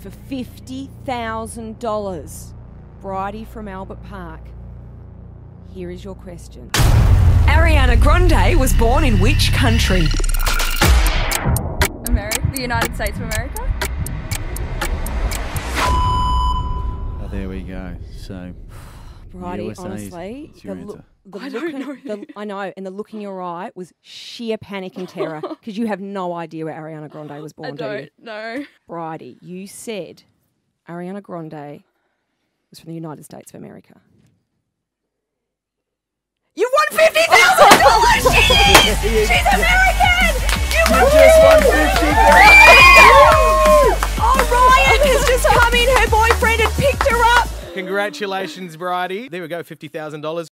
for $50,000. Bridie from Albert Park. Here is your question. Ariana Grande was born in which country? America, the United States of America. Oh, there we go. So, Bridie, USA, honestly, I know, and the look in your eye was sheer panic and terror because you have no idea where Ariana Grande was born. I don't know. Bridie, you said Ariana Grande was from the United States of America. You won $50,000! She is! She's American! You won $50,000! Oh, Ryan has just come in, her boyfriend, and picked her up! Congratulations, Bridie. There we go, $50,000.